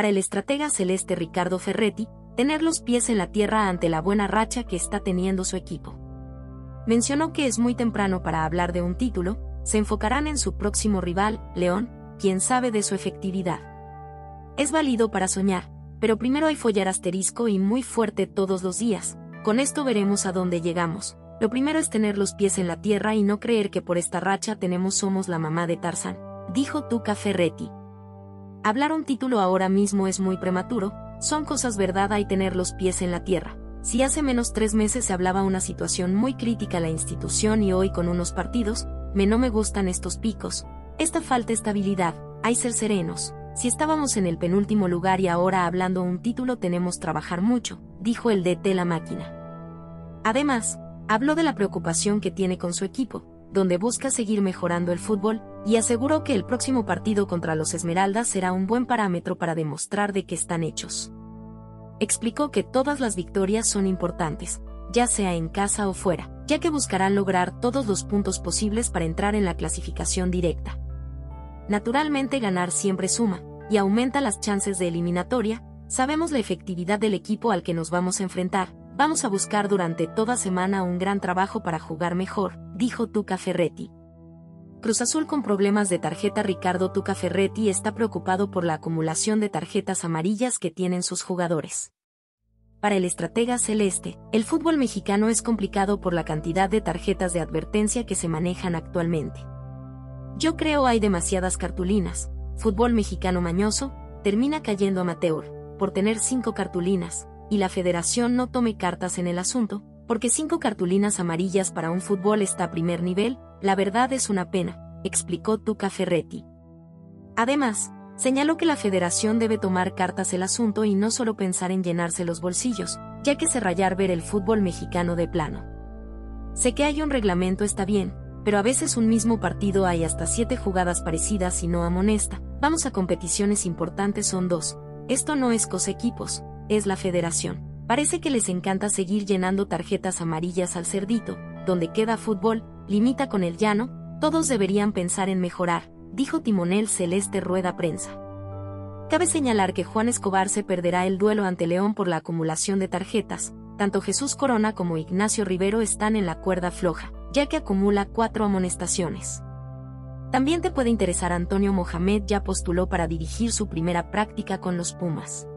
para el estratega celeste Ricardo Ferretti, tener los pies en la tierra ante la buena racha que está teniendo su equipo. Mencionó que es muy temprano para hablar de un título, se enfocarán en su próximo rival, León, quien sabe de su efectividad. Es válido para soñar, pero primero hay follar asterisco y muy fuerte todos los días, con esto veremos a dónde llegamos. Lo primero es tener los pies en la tierra y no creer que por esta racha somos la mamá de Tarzán, dijo Tuca Ferretti. Hablar un título ahora mismo es muy prematuro, son cosas verdad hay tener los pies en la tierra. Si hace menos 3 meses se hablaba una situación muy crítica a la institución y hoy con unos partidos, no me gustan estos picos, esta falta de estabilidad, hay ser serenos. Si estábamos en el penúltimo lugar y ahora hablando un título trabajar mucho, dijo el DT La Máquina. Además, habló de la preocupación que tiene con su equipo, donde busca seguir mejorando el fútbol, y aseguró que el próximo partido contra los Esmeraldas será un buen parámetro para demostrar de qué están hechos. Explicó que todas las victorias son importantes, ya sea en casa o fuera, ya que buscarán lograr todos los puntos posibles para entrar en la clasificación directa. Naturalmente ganar siempre suma, y aumenta las chances de eliminatoria, sabemos la efectividad del equipo al que nos vamos a enfrentar. Vamos a buscar durante toda semana un gran trabajo para jugar mejor, dijo Tuca Ferretti. Cruz Azul con problemas de tarjeta. Ricardo Tuca Ferretti está preocupado por la acumulación de tarjetas amarillas que tienen sus jugadores. Para el estratega celeste, el fútbol mexicano es complicado por la cantidad de tarjetas de advertencia que se manejan actualmente. Yo creo hay demasiadas cartulinas, fútbol mexicano mañoso, termina cayendo amateur, por tener 5 cartulinas. Y la federación no tome cartas en el asunto, porque 5 cartulinas amarillas para un fútbol está a primer nivel, la verdad es una pena, explicó Tuca Ferretti. Además, señaló que la federación debe tomar cartas el asunto y no solo pensar en llenarse los bolsillos, ya que se rayar ver el fútbol mexicano de plano. Sé que hay un reglamento está bien, pero a veces un mismo partido hay hasta 7 jugadas parecidas y no amonesta, vamos a competiciones importantes son 2, esto no es cosa equipos, es la federación. Parece que les encanta seguir llenando tarjetas amarillas al cerdito, donde queda fútbol, limita con el llano, todos deberían pensar en mejorar, dijo timonel celeste rueda prensa. Cabe señalar que Juan Escobar se perderá el duelo ante León por la acumulación de tarjetas, tanto Jesús Corona como Ignacio Rivero están en la cuerda floja, ya que acumula 4 amonestaciones. También te puede interesar Antonio Mohamed, ya postuló para dirigir su primera práctica con los Pumas.